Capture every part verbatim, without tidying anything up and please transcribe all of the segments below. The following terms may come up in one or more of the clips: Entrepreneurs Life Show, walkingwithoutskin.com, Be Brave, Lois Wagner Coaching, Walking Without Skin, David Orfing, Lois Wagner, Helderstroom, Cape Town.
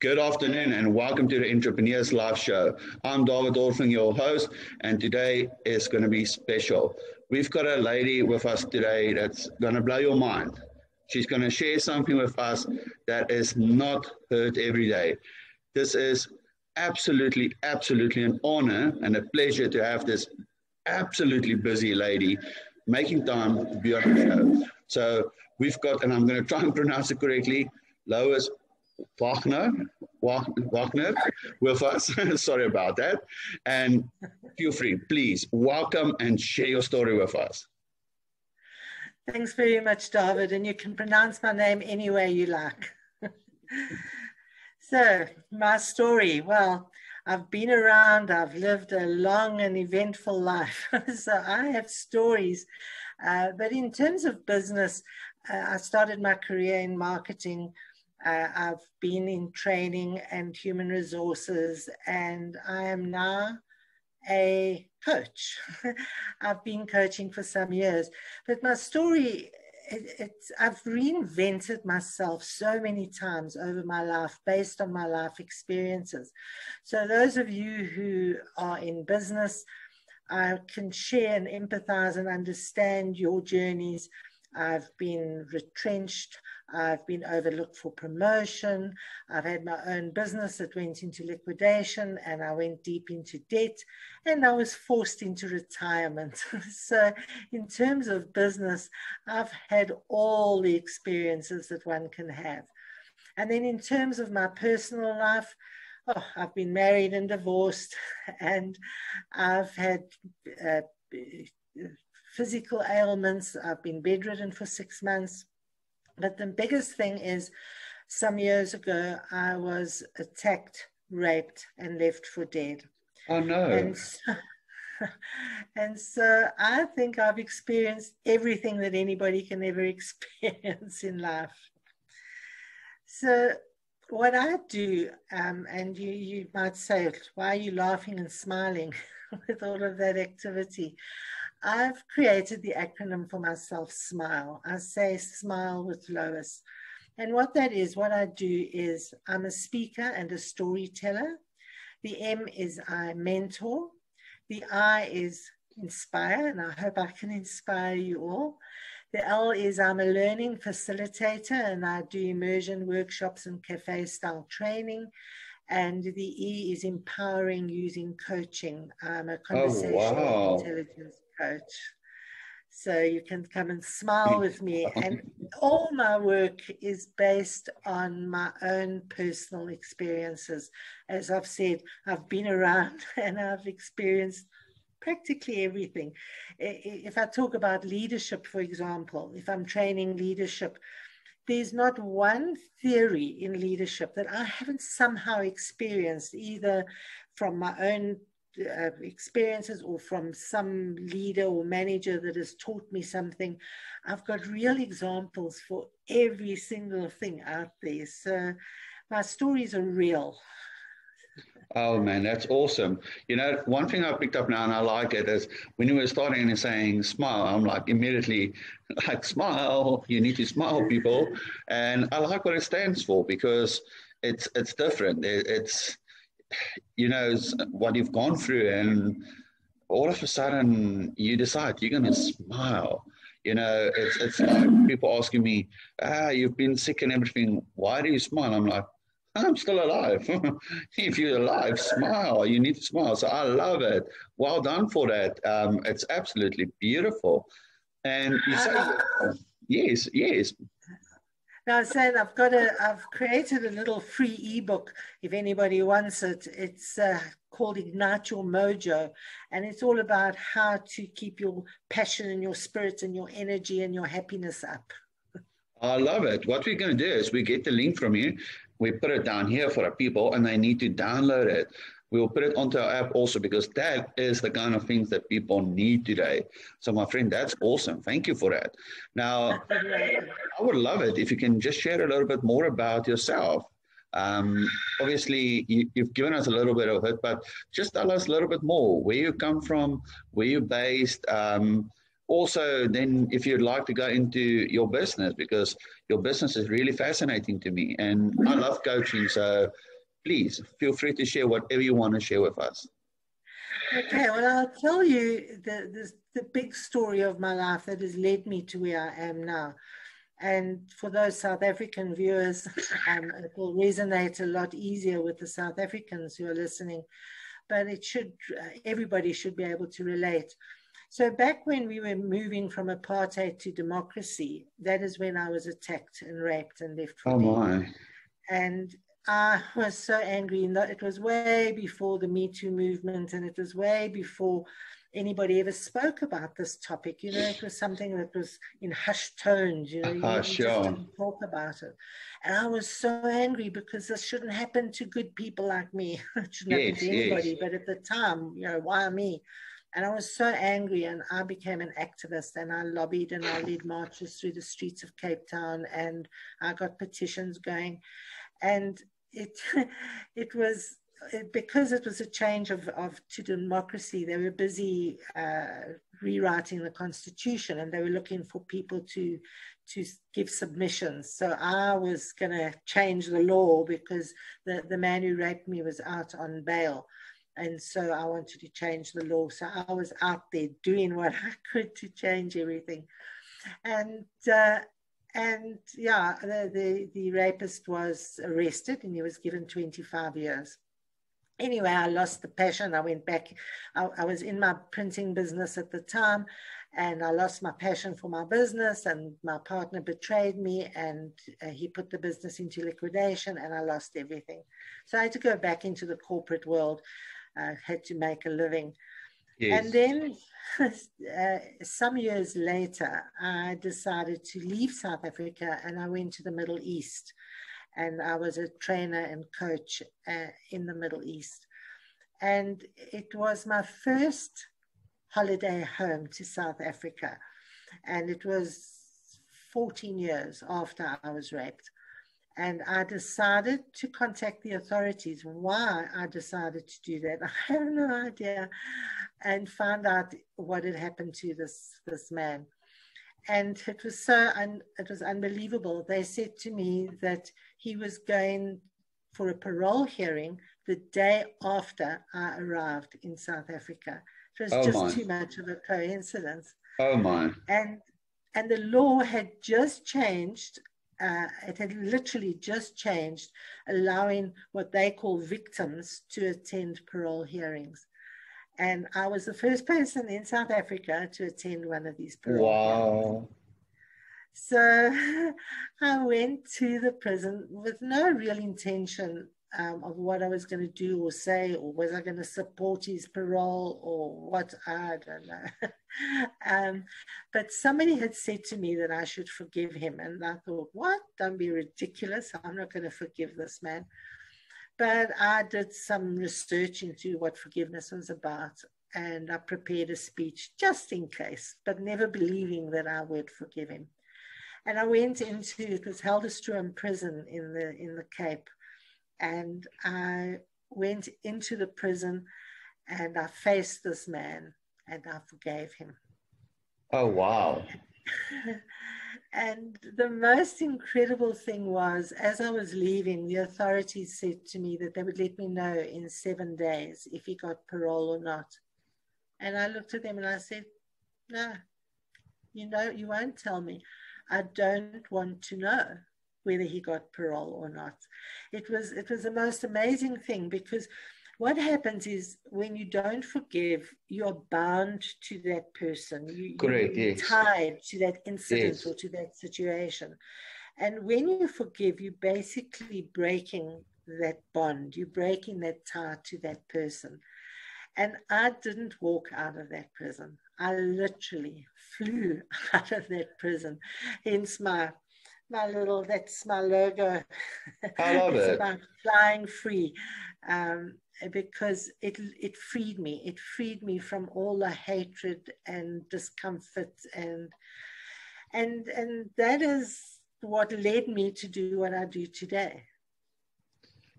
Good afternoon and welcome to the Entrepreneurs Life Show. I'm David Orfing, your host, and today is going to be special. We've got a lady with us today that's going to blow your mind. She's going to share something with us that is not heard every day. This is absolutely, absolutely an honor and a pleasure to have this absolutely busy lady making time to be on the show. So we've got, and I'm going to try and pronounce it correctly, Lois Wagner, Wagner with us. Sorry about that. And feel free, please welcome and share your story with us. Thanks very much, David. And you can pronounce my name any way you like. So, my story. Well, I've been around, I've lived a long and eventful life. So, I have stories. Uh, but in terms of business, uh, I started my career in marketing. Uh, I've been in training and human resources, and I am now a coach. I've been coaching for some years, but my story, it, it's, I've reinvented myself so many times over my life based on my life experiences. So those of you who are in business, I can share and empathize and understand your journeys. I've been retrenched. I've been overlooked for promotion. I've had my own business that went into liquidation, and I went deep into debt, and I was forced into retirement. So in terms of business, I've had all the experiences that one can have. And then in terms of my personal life, oh, I've been married and divorced, and I've had uh, physical ailments. I've been bedridden for six months. But the biggest thing is, some years ago, I was attacked, raped, and left for dead. Oh, no. And so, and so I think I've experienced everything that anybody can ever experience in life. So what I do, um, and you, you might say, why are you laughing and smiling with all of that activity? I've created the acronym for myself, SMILE. I say SMILE with Lois. And what that is, what I do is I'm a speaker and a storyteller. The M is I mentor. The I is inspire, and I hope I can inspire you all. The L is I'm a learning facilitator, and I do immersion workshops and cafe-style training. And the E is empowering using coaching. I'm a conversational oh, wow. intelligence coach. So you can come and smile with me. And all my work is based on my own personal experiences. As I've said, I've been around and I've experienced practically everything. If I talk about leadership, for example, if I'm training leadership, there's not one theory in leadership that I haven't somehow experienced, either from my own Uh, experiences or from some leader or manager that has taught me something. I've got real examples for every single thing out there. So my stories are real. Oh man, that's awesome. You know, one thing I picked up now, and I like it, is when you were starting and saying smile, I'm like immediately like smile, you need to smile, people. And I like what it stands for, because it's it's different. It, it's you know, what you've gone through, and all of a sudden you decide you're going to smile. You know, it's, it's like people asking me, ah, you've been sick and everything. Why do you smile? I'm like, I'm still alive. If you're alive, smile. You need to smile. So I love it. Well done for that. Um, it's absolutely beautiful. And you say, yes, yes. Now, I was saying I've got a, I've created a little free ebook if anybody wants it. It's uh, called Ignite Your Mojo, and it's all about how to keep your passion and your spirit and your energy and your happiness up. I love it. What we're going to do is we get the link from you, we put it down here for our people, and they need to download it. We'll put it onto our app also, because that is the kind of things that people need today. So my friend, that's awesome. Thank you for that. Now, I would love it if you can just share a little bit more about yourself. Um, obviously, you, you've given us a little bit of it, but just tell us a little bit more, where you come from, where you're based. Um, also, then if you'd like to go into your business, because your business is really fascinating to me, and I love coaching. So please feel free to share whatever you want to share with us. Okay, well, I'll tell you the, the, the big story of my life that has led me to where I am now. And for those South African viewers, um, it will resonate a lot easier with the South Africans who are listening. But it should, everybody should be able to relate. So back when we were moving from apartheid to democracy, that is when I was attacked and raped and left for dead. Oh my. And I was so angry. It was way before the Me Too movement, and it was way before anybody ever spoke about this topic. You know, it was something that was in hushed tones, you know, you uh, sure. just didn't talk about it. And I was so angry because this shouldn't happen to good people like me. It shouldn't yes, happen to anybody, yes. but at the time, you know, why me? And I was so angry, and I became an activist, and I lobbied, and I led marches through the streets of Cape Town, and I got petitions going. And it, it was, it, because it was a change of, of to democracy, they were busy uh, rewriting the Constitution, and they were looking for people to, to give submissions. So I was going to change the law because the, the man who raped me was out on bail. And so I wanted to change the law. So I was out there doing what I could to change everything. And uh, and yeah, the, the, the rapist was arrested, and he was given twenty-five years. Anyway, I lost the passion. I went back. I, I was in my printing business at the time, and I lost my passion for my business, and my partner betrayed me, and uh, he put the business into liquidation, and I lost everything. So I had to go back into the corporate world. I had to make a living. Yes. And then uh, some years later, I decided to leave South Africa, and I went to the Middle East. And I was a trainer and coach uh, in the Middle East. And it was my first holiday home to South Africa. And it was fourteen years after I was raped. And I decided to contact the authorities. Why I decided to do that, I have no idea. And found out what had happened to this, this man. And it was so, un, it was unbelievable. They said to me that he was going for a parole hearing the day after I arrived in South Africa. It was oh just my. too much of a coincidence. Oh my! And and the law had just changed. Uh, it had literally just changed, allowing what they call victims to attend parole hearings. And I was the first person in South Africa to attend one of these parole wow. hearings. So I went to the prison with no real intention um, of what I was going to do or say, or was I going to support his parole or what, I don't know. um, but somebody had said to me that I should forgive him. And I thought, what? Don't be ridiculous. I'm not going to forgive this man. But I did some research into what forgiveness was about, and I prepared a speech just in case, but never believing that I would forgive him. And I went into, it was Helderstroom prison in the, in the Cape, and I went into the prison, and I faced this man, and I forgave him. Oh, wow. And the most incredible thing was, as I was leaving, the authorities said to me that they would let me know in seven days if he got parole or not. And I looked at them and I said, no, you know, you won't tell me. I don't want to know whether he got parole or not. It was, it was the most amazing thing, because what happens is when you don't forgive, you're bound to that person. You, Correct, you're yes. tied to that incident yes. or to that situation. And when you forgive, you're basically breaking that bond. You're breaking that tie to that person. And I didn't walk out of that prison. I literally flew out of that prison. Hence my... My little, that's my logo. I love it's it. About flying free, um, because it it freed me. It freed me from all the hatred and discomfort, and and and that is what led me to do what I do today.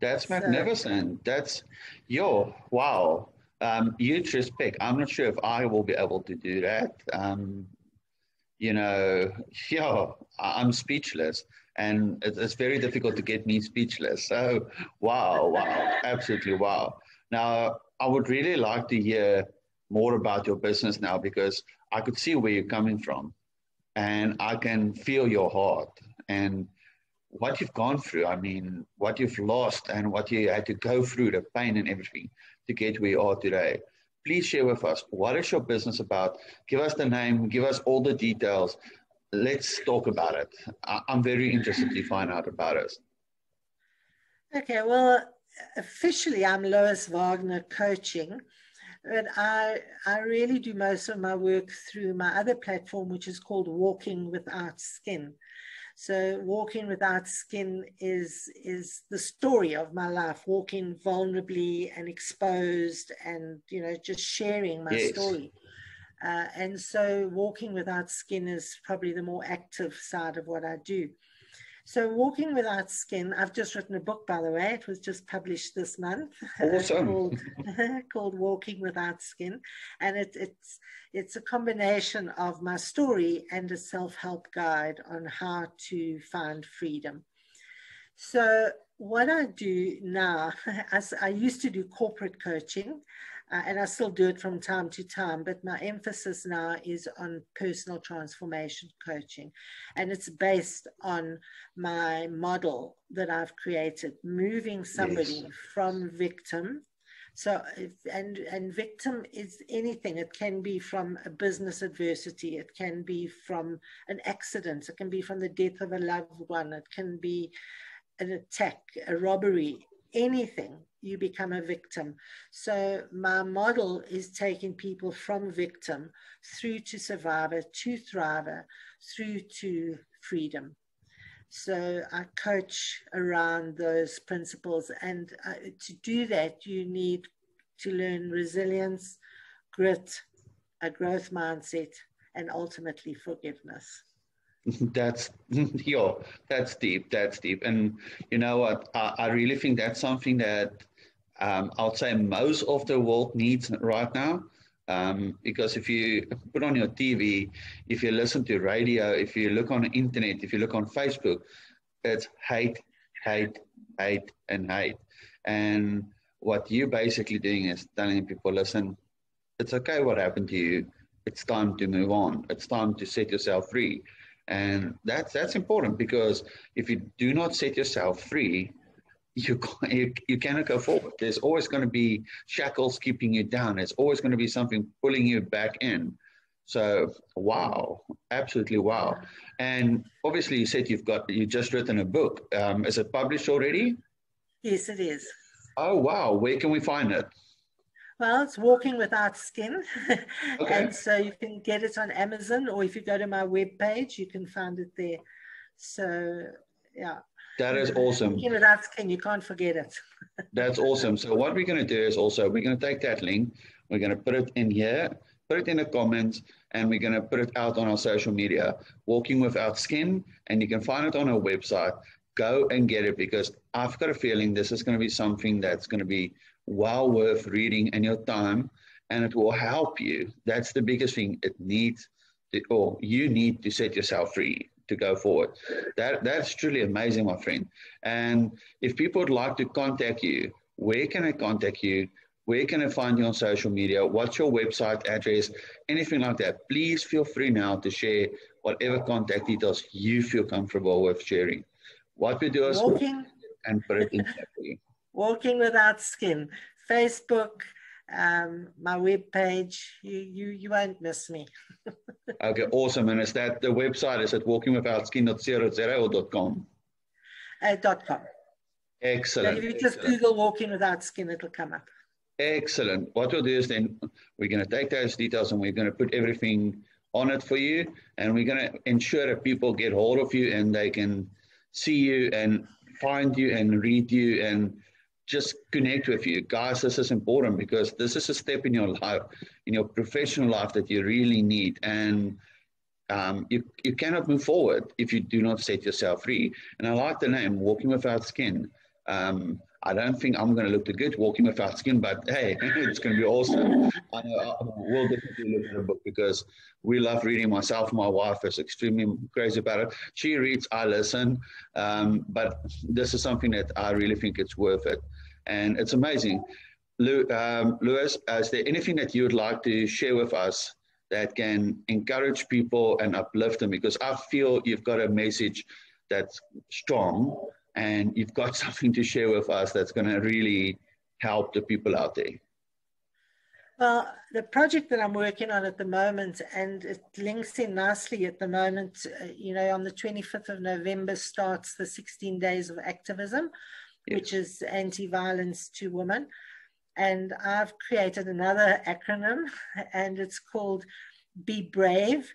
That's so magnificent. That's your wow. Um, huge respect. I'm not sure if I will be able to do that. Um, You know, yeah, I'm speechless. and it's very difficult to get me speechless. So, wow, wow, absolutely wow. Now, I would really like to hear more about your business now, because I could see where you're coming from and I can feel your heart and what you've gone through. I mean, what you've lost and what you had to go through, the pain and everything to get where you are today. Please share with us, what is your business about? Give us the name, give us all the details. Let's talk about it. I'm very interested to find out about it. Okay, well, officially I'm Lois Wagner Coaching, but I, I really do most of my work through my other platform, which is called Walking Without Skin. So Walking Without Skin is, is the story of my life, walking vulnerably and exposed and, you know, just sharing my yes. story. Uh, and so Walking Without Skin is probably the more active side of what I do. So Walking Without Skin, I've just written a book, by the way. It was just published this month. Awesome. called, called Walking Without Skin. And it, it's, it's a combination of my story and a self-help guide on how to find freedom. So what I do now, as I used to do corporate coaching, uh, and I still do it from time to time, but my emphasis now is on personal transformation coaching. And it's based on my model that I've created, moving somebody yes. from victim. So, and, and victim is anything. It can be from a business adversity. It can be from an accident. It can be from the death of a loved one. It can be an attack, a robbery, anything. You become a victim. So my model is taking people from victim through to survivor, to thriver, through to freedom. So I coach around those principles. And uh, to do that, you need to learn resilience, grit, a growth mindset, and ultimately forgiveness. That's, yeah, that's deep, that's deep. And you know what, I, I really think that's something that um, I'll say most of the world needs right now. Um, because if you put on your T V, if you listen to radio, if you look on the internet, if you look on Facebook, it's hate, hate, hate, and hate. And what you're basically doing is telling people, listen, it's okay what happened to you. It's time to move on. It's time to set yourself free. And that's, that's important, because if you do not set yourself free, You, you you cannot go forward. There's always going to be shackles keeping you down. There's always going to be something pulling you back in. So, wow, absolutely wow. And obviously you said you've got, you've just written a book. Um, is it published already? Yes, it is. Oh, wow. Where can we find it? Well, it's Walking Without Skin. Okay. And so you can get it on Amazon, or if you go to my webpage, you can find it there. So, yeah. That is awesome. You know, that's, and you can't forget it. That's awesome. So what we're going to do is also, we're going to take that link, we're going to put it in here, put it in the comments, and we're going to put it out on our social media, Walking Without Skin, and you can find it on our website. Go and get it, because I've got a feeling this is going to be something that's going to be well worth reading and your time, and it will help you. That's the biggest thing. It needs, to, or you need to set yourself free to go forward. That that's truly amazing, my friend. And if people would like to contact you, where can I contact you? Where can I find you on social media? What's your website address? Anything like that. Please feel free now to share whatever contact details you feel comfortable with sharing. What we do is walking and put it in there for you. Walking Without Skin, Facebook, um my web page. You you you won't miss me. Okay, awesome. And is that the website, is it walking without skin dot com? Uh, dot com. Excellent. So if you just excellent. Google Walking Without Skin, it'll come up. Excellent. What we'll do is then we're going to take those details and we're going to put everything on it for you, and we're going to ensure that people get hold of you and they can see you and find you and read you and just connect with you. Guys, this is important, because this is a step in your life, in your professional life, that you really need. And um, you, you cannot move forward if you do not set yourself free. And I like the name, Walking Without Skin. Um, I don't think I'm going to look the good walking without skin, but hey, it's going to be awesome. I know I will definitely look at a book because we love reading. Myself, my wife is extremely crazy about it. She reads, I listen. Um, but this is something that I really think it's worth it. And it's amazing. Lou, um, Lois, is there anything that you would like to share with us that can encourage people and uplift them? Because I feel you've got a message that's strong, and you've got something to share with us that's going to really help the people out there. Well, the project that I'm working on at the moment, and it links in nicely at the moment, uh, you know, on the twenty-fifth of November starts the sixteen days of activism, yes, which is anti-violence to women. And I've created another acronym, and it's called Be Brave.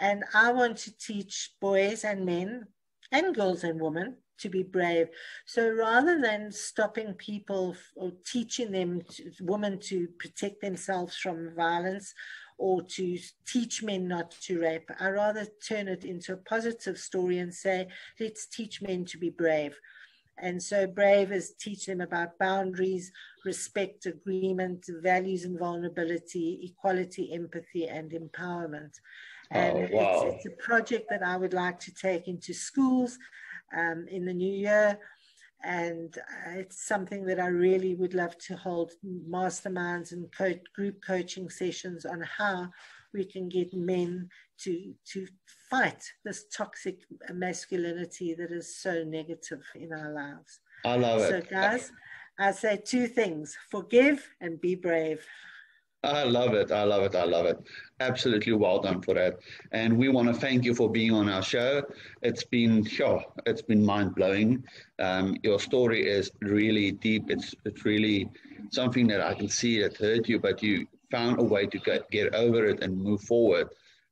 And I want to teach boys and men and girls and women to be brave. So rather than stopping people or teaching them, to, women to protect themselves from violence, or to teach men not to rape, I rather turn it into a positive story and say, let's teach men to be brave. And so brave is teach them about boundaries, respect, agreement, values and vulnerability, equality, empathy and empowerment. And oh, wow. it's, it's a project that I would like to take into schools um, in the new year. And it's something that I really would love to hold masterminds and co- group coaching sessions on how we can get men to, to fight this toxic masculinity that is so negative in our lives. I love so it. So guys, I say two things: forgive and be brave. I love it. I love it. I love it. Absolutely well done for that. And we want to thank you for being on our show. It's been, sure, it's been mind-blowing. Um, your story is really deep. It's, it's really something that I can see that hurt you, but you found a way to get, get over it and move forward.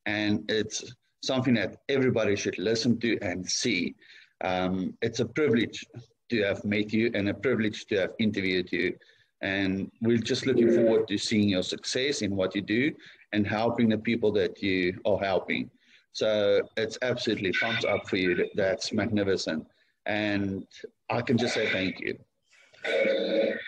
And it's something that everybody should listen to and see. Um, it's a privilege to have met you and a privilege to have interviewed you. And we're just looking forward to seeing your success in what you do and helping the people that you are helping. So it's absolutely thumbs up for you. That's magnificent. And I can just say thank you.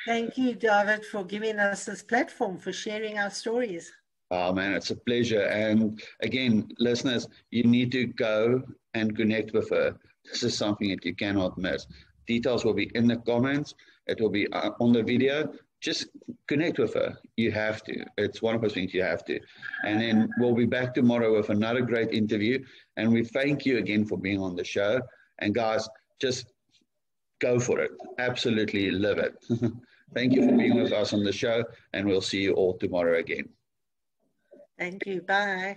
Thank you, David, for giving us this platform, for sharing our stories. Oh, man, it's a pleasure. And again, listeners, you need to go and connect with her. This is something that you cannot miss. Details will be in the comments. It will be on the video. Just connect with her. You have to. It's one of those things you have to. And then we'll be back tomorrow with another great interview. And we thank you again for being on the show. And guys, just go for it. Absolutely live it. Thank you for being with us on the show. And we'll see you all tomorrow again. Thank you. Bye.